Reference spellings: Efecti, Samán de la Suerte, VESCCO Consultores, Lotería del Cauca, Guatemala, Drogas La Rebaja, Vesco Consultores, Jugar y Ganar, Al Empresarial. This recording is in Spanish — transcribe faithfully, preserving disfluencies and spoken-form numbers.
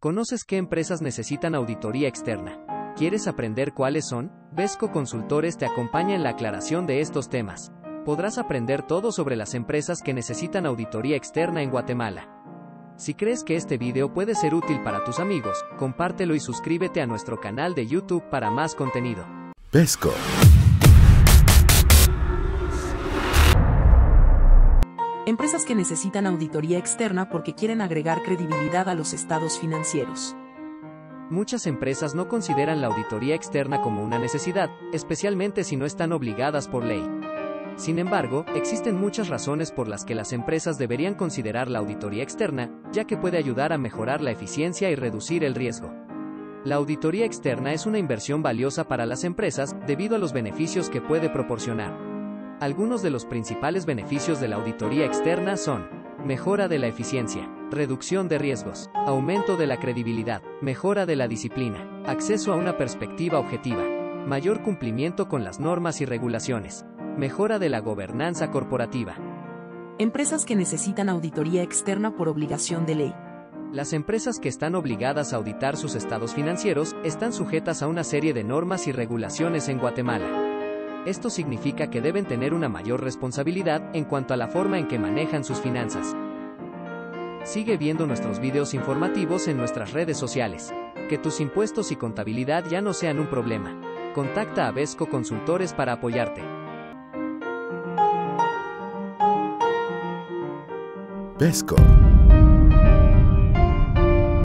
¿Conoces qué empresas necesitan auditoría externa? ¿Quieres aprender cuáles son? VESCCO Consultores te acompaña en la aclaración de estos temas. Podrás aprender todo sobre las empresas que necesitan auditoría externa en Guatemala. Si crees que este video puede ser útil para tus amigos, compártelo y suscríbete a nuestro canal de YouTube para más contenido. VESCCO. Empresas que necesitan auditoría externa porque quieren agregar credibilidad a los estados financieros. Muchas empresas no consideran la auditoría externa como una necesidad, especialmente si no están obligadas por ley. Sin embargo, existen muchas razones por las que las empresas deberían considerar la auditoría externa, ya que puede ayudar a mejorar la eficiencia y reducir el riesgo. La auditoría externa es una inversión valiosa para las empresas debido a los beneficios que puede proporcionar. Algunos de los principales beneficios de la auditoría externa son: mejora de la eficiencia, reducción de riesgos, aumento de la credibilidad, mejora de la disciplina, acceso a una perspectiva objetiva, mayor cumplimiento con las normas y regulaciones, mejora de la gobernanza corporativa. Empresas que necesitan auditoría externa por obligación de ley. Las empresas que están obligadas a auditar sus estados financieros están sujetas a una serie de normas y regulaciones en Guatemala. Esto significa que deben tener una mayor responsabilidad en cuanto a la forma en que manejan sus finanzas. Sigue viendo nuestros videos informativos en nuestras redes sociales. Que tus impuestos y contabilidad ya no sean un problema. Contacta a VESCCO Consultores para apoyarte. VESCCO.